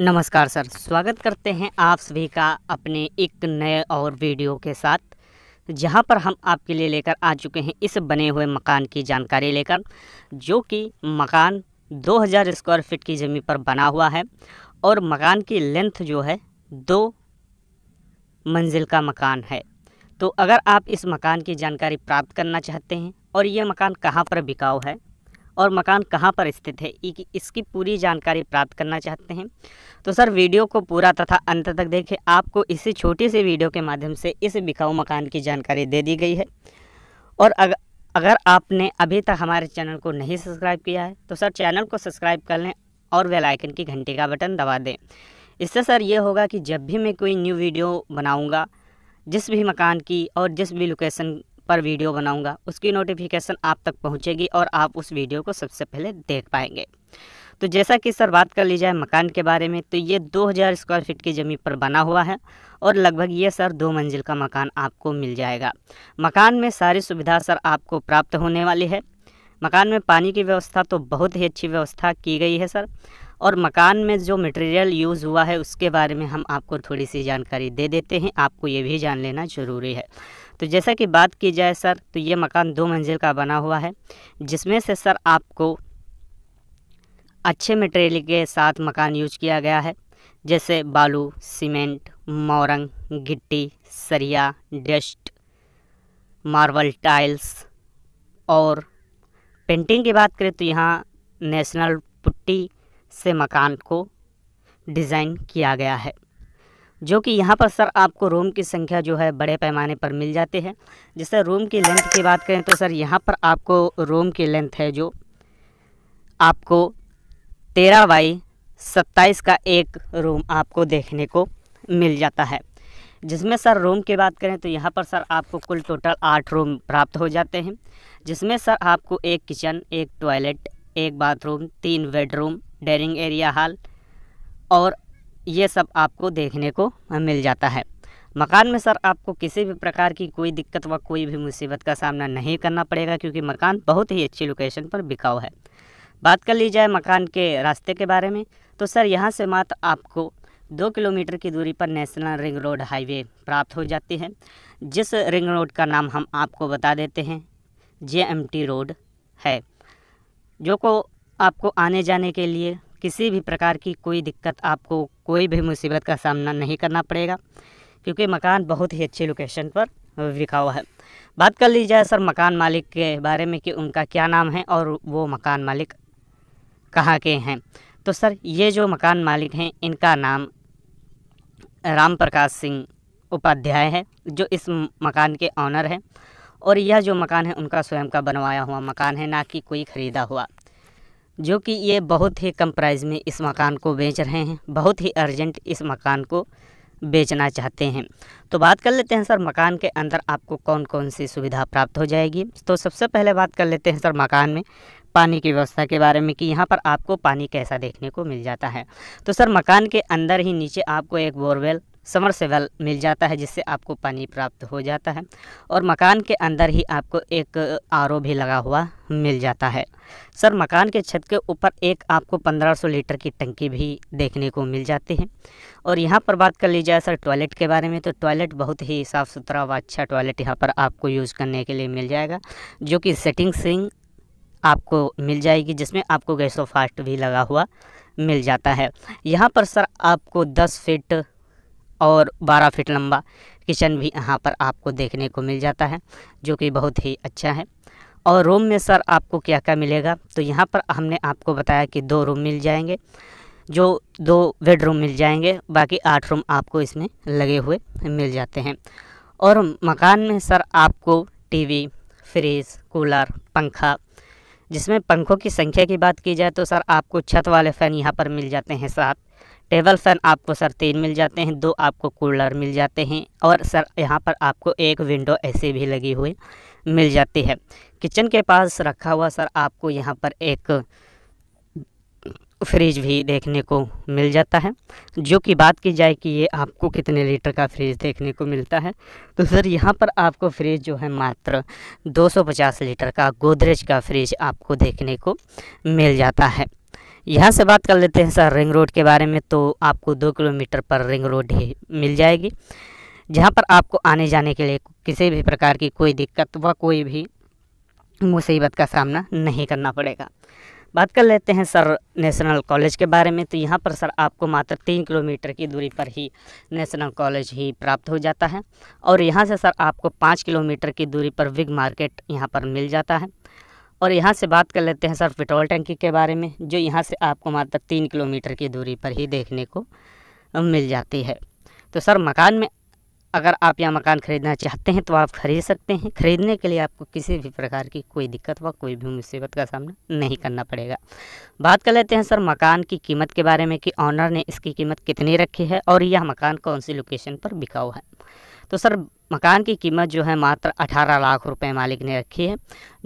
नमस्कार सर, स्वागत करते हैं आप सभी का अपने एक नए और वीडियो के साथ, जहां पर हम आपके लिए लेकर आ चुके हैं इस बने हुए मकान की जानकारी लेकर, जो कि मकान 2000 स्क्वायर फीट की ज़मीन पर बना हुआ है और मकान की लेंथ जो है 2 मंजिल का मकान है। तो अगर आप इस मकान की जानकारी प्राप्त करना चाहते हैं और ये मकान कहाँ पर बिकाऊ है और मकान कहाँ पर स्थित है, इसकी पूरी जानकारी प्राप्त करना चाहते हैं तो सर वीडियो को पूरा तथा अंत तक देखें। आपको इसी छोटी सी वीडियो के माध्यम से इस बिकाऊ मकान की जानकारी दे दी गई है। और अगर आपने अभी तक हमारे चैनल को नहीं सब्सक्राइब किया है तो सर चैनल को सब्सक्राइब कर लें और बेल आइकन की घंटी का बटन दबा दें। इससे सर ये होगा कि जब भी मैं कोई न्यू वीडियो बनाऊँगा, जिस भी मकान की और जिस भी लोकेशन पर वीडियो बनाऊंगा, उसकी नोटिफिकेशन आप तक पहुंचेगी और आप उस वीडियो को सबसे पहले देख पाएंगे। तो जैसा कि सर बात कर ली जाए मकान के बारे में, तो ये 2000 स्क्वायर फीट की ज़मीन पर बना हुआ है और लगभग ये सर 2 मंजिल का मकान आपको मिल जाएगा। मकान में सारी सुविधा सर आपको प्राप्त होने वाली है। मकान में पानी की व्यवस्था तो बहुत ही अच्छी व्यवस्था की गई है सर। और मकान में जो मटेरियल यूज़ हुआ है उसके बारे में हम आपको थोड़ी सी जानकारी दे देते हैं, आपको ये भी जान लेना ज़रूरी है। तो जैसा कि बात की जाए सर, तो ये मकान 2 मंजिल का बना हुआ है, जिसमें से सर आपको अच्छे मटेरियल के साथ मकान यूज किया गया है, जैसे बालू, सीमेंट, मोरंग, गिट्टी, सरिया, डस्ट, मार्बल, टाइल्स। और पेंटिंग की बात करें तो यहाँ नेशनल पुट्टी से मकान को डिज़ाइन किया गया है, जो कि यहाँ पर सर आपको रूम की संख्या जो है बड़े पैमाने पर मिल जाते हैं। जैसे रूम की लेंथ की बात करें तो सर यहाँ पर आपको रूम की लेंथ है जो आपको 13 बाई 27 का एक रूम आपको देखने को मिल जाता है, जिसमें सर रूम की बात करें तो यहाँ पर सर आपको कुल टोटल 8 रूम प्राप्त हो जाते हैं, जिसमें सर आपको 1 kitchen, 1 toilet, 1 bathroom, 3 bedroom, dining area, hall और ये सब आपको देखने को मिल जाता है। मकान में सर आपको किसी भी प्रकार की कोई दिक्कत व कोई भी मुसीबत का सामना नहीं करना पड़ेगा, क्योंकि मकान बहुत ही अच्छी लोकेशन पर बिकाऊ है। बात कर ली जाए मकान के रास्ते के बारे में, तो सर यहाँ से मात्र आपको 2 किलोमीटर की दूरी पर नेशनल रिंग रोड हाईवे प्राप्त हो जाती है, जिस रिंग रोड का नाम हम आपको बता देते हैं, JMT रोड है, जो को आपको आने जाने के लिए किसी भी प्रकार की कोई दिक्कत, आपको कोई भी मुसीबत का सामना नहीं करना पड़ेगा, क्योंकि मकान बहुत ही अच्छी लोकेशन पर बिकाऊ है। बात कर ली जाए सर मकान मालिक के बारे में कि उनका क्या नाम है और वो मकान मालिक कहाँ के हैं, तो सर ये जो मकान मालिक हैं इनका नाम राम प्रकाश सिंह उपाध्याय है, जो इस मकान के ऑनर हैं। और यह जो मकान है उनका स्वयं का बनवाया हुआ मकान है, ना कि कोई ख़रीदा हुआ, जो कि ये बहुत ही कम प्राइस में इस मकान को बेच रहे हैं, बहुत ही अर्जेंट इस मकान को बेचना चाहते हैं। तो बात कर लेते हैं सर मकान के अंदर आपको कौन कौन सी सुविधा प्राप्त हो जाएगी। तो सबसे पहले बात कर लेते हैं सर मकान में पानी की व्यवस्था के बारे में कि यहाँ पर आपको पानी कैसा देखने को मिल जाता है। तो सर मकान के अंदर ही नीचे आपको एक बोरवेल, समरसेबल मिल जाता है, जिससे आपको पानी प्राप्त हो जाता है। और मकान के अंदर ही आपको एक RO भी लगा हुआ मिल जाता है। सर मकान के छत के ऊपर एक आपको 1500 लीटर की टंकी भी देखने को मिल जाती है। और यहाँ पर बात कर ली जाए सर टॉयलेट के बारे में, तो टॉयलेट बहुत ही साफ़ सुथरा व अच्छा टॉयलेट यहाँ पर आपको यूज़ करने के लिए मिल जाएगा, जो कि सेटिंग सिंक आपको मिल जाएगी, जिसमें आपको गैसो फास्ट भी लगा हुआ मिल जाता है। यहाँ पर सर आपको 10 फीट और 12 फीट लंबा किचन भी यहाँ पर आपको देखने को मिल जाता है, जो कि बहुत ही अच्छा है। और रूम में सर आपको क्या क्या मिलेगा, तो यहाँ पर हमने आपको बताया कि 2 रूम मिल जाएंगे, जो 2 बेडरूम मिल जाएंगे, बाकी 8 रूम आपको इसमें लगे हुए मिल जाते हैं। और मकान में सर आपको TV, फ्रिज, कूलर, पंखा, जिसमें पंखों की संख्या की बात की जाए तो सर आपको छत वाले फ़ैन यहाँ पर मिल जाते हैं 7, टेबल फ़ैन आपको सर 3 मिल जाते हैं, 2 आपको कूलर मिल जाते हैं, और सर यहाँ पर आपको एक विंडो AC भी लगी हुई मिल जाती है। किचन के पास रखा हुआ सर आपको यहाँ पर एक फ्रिज भी देखने को मिल जाता है, जो कि बात की जाए कि ये आपको कितने लीटर का फ्रिज देखने को मिलता है, तो सर यहाँ पर आपको फ्रिज जो है मात्र 250 लीटर का गोदरेज का फ्रिज आपको देखने को मिल जाता है। यहाँ से बात कर लेते हैं सर रिंग रोड के बारे में। तो आपको 2 किलोमीटर पर रिंग रोड ही मिल जाएगी, जहाँ पर आपको आने जाने के लिए किसी भी प्रकार की कोई दिक्कत व कोई भी मुसीबत का सामना नहीं करना पड़ेगा। बात कर लेते हैं सर नेशनल कॉलेज के बारे में। तो यहाँ पर सर आपको मात्र 3 किलोमीटर की दूरी पर ही नेशनल कॉलेज ही प्राप्त हो जाता है, और यहाँ से सर आपको 5 किलोमीटर की दूरी पर बिग मार्केट यहाँ पर मिल जाता है। और यहाँ से बात कर लेते हैं सर पेट्रोल टंकी के बारे में, जो यहाँ से आपको मात्र 3 किलोमीटर की दूरी पर ही देखने को मिल जाती है। तो सर मकान में अगर आप यहाँ मकान ख़रीदना चाहते हैं तो आप ख़रीद सकते हैं। ख़रीदने के लिए आपको किसी भी प्रकार की कोई दिक्कत व कोई भी मुसीबत का सामना नहीं करना पड़ेगा। बात कर लेते हैं सर मकान की कीमत के बारे में कि ऑनर ने इसकी कीमत कितनी रखी है और यह मकान कौन सी लोकेशन पर बिका हुआ है। तो सर मकान की कीमत जो है मात्र 18 लाख रुपए मालिक ने रखी है,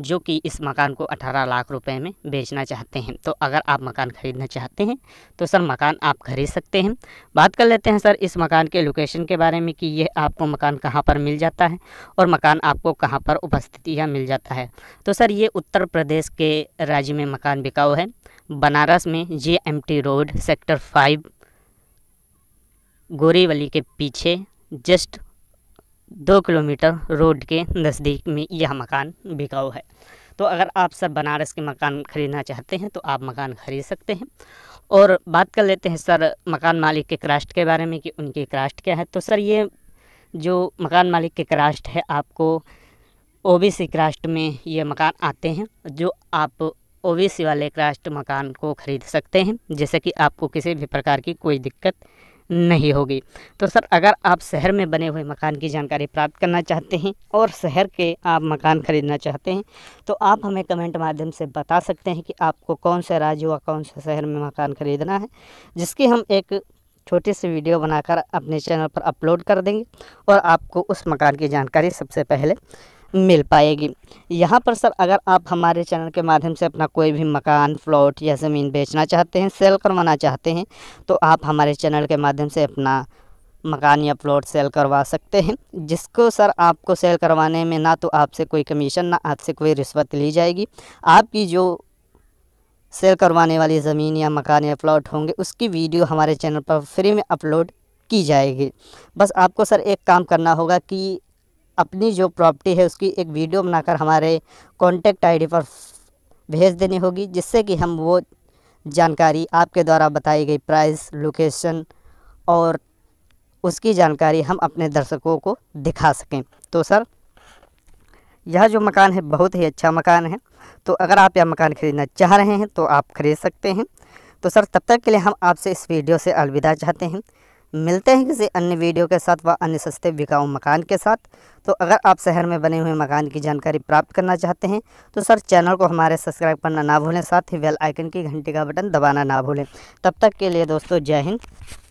जो कि इस मकान को 18 लाख रुपए में बेचना चाहते हैं। तो अगर आप मकान ख़रीदना चाहते हैं तो सर मकान आप ख़रीद सकते हैं। बात कर लेते हैं सर इस मकान के लोकेशन के बारे में कि यह आपको मकान कहां पर मिल जाता है और मकान आपको कहां पर उपस्थितियाँ मिल जाता है। तो सर ये उत्तर प्रदेश के राज्य में मकान बिका हुआ है, बनारस में JMT रोड सेक्टर 5 गोरीवली के पीछे जस्ट 2 किलोमीटर रोड के नज़दीक में यह मकान बिका हुआ है। तो अगर आप सर बनारस के मकान ख़रीदना चाहते हैं तो आप मकान ख़रीद सकते हैं। और बात कर लेते हैं सर मकान मालिक के क्रास्ट के बारे में कि उनकी क्रास्ट क्या है। तो सर ये जो मकान मालिक के क्रास्ट है, आपको OBC क्रास्ट में ये मकान आते हैं, जो आप OBC वाले क्रास्ट मकान को ख़रीद सकते हैं, जैसे कि आपको किसी भी प्रकार की कोई दिक्कत नहीं होगी। तो सर अगर आप शहर में बने हुए मकान की जानकारी प्राप्त करना चाहते हैं और शहर के आप मकान ख़रीदना चाहते हैं तो आप हमें कमेंट माध्यम से बता सकते हैं कि आपको कौन से राज्य व कौन से शहर में मकान ख़रीदना है, जिसकी हम एक छोटी सी वीडियो बनाकर अपने चैनल पर अपलोड कर देंगे और आपको उस मकान की जानकारी सबसे पहले मिल पाएगी। यहाँ पर सर अगर आप हमारे चैनल के माध्यम से अपना कोई भी मकान, प्लॉट या ज़मीन बेचना चाहते हैं, सेल करवाना चाहते हैं, तो आप हमारे चैनल के माध्यम से अपना मकान या प्लॉट सेल करवा सकते हैं, जिसको सर आपको सेल करवाने में ना तो आपसे कोई कमीशन ना आपसे कोई रिश्वत ली जाएगी। आपकी जो सेल करवाने वाली ज़मीन या मकान या प्लॉट होंगे उसकी वीडियो हमारे चैनल पर फ्री में अपलोड की जाएगी। बस आपको सर एक काम करना होगा कि अपनी जो प्रॉपर्टी है उसकी एक वीडियो बनाकर हमारे कॉन्टैक्ट आईडी पर भेज देनी होगी, जिससे कि हम वो जानकारी आपके द्वारा बताई गई प्राइस, लोकेशन और उसकी जानकारी हम अपने दर्शकों को दिखा सकें। तो सर यह जो मकान है बहुत ही अच्छा मकान है, तो अगर आप यह मकान ख़रीदना चाह रहे हैं तो आप ख़रीद सकते हैं। तो सर तब तक के लिए हम आपसे इस वीडियो से अलविदा चाहते हैं। मिलते हैं किसी अन्य वीडियो के साथ व अन्य सस्ते बिकाऊ मकान के साथ। तो अगर आप शहर में बने हुए मकान की जानकारी प्राप्त करना चाहते हैं तो सर चैनल को हमारे सब्सक्राइब करना ना भूलें, साथ ही बेल आइकन की घंटी का बटन दबाना ना भूलें। तब तक के लिए दोस्तों जय हिंद।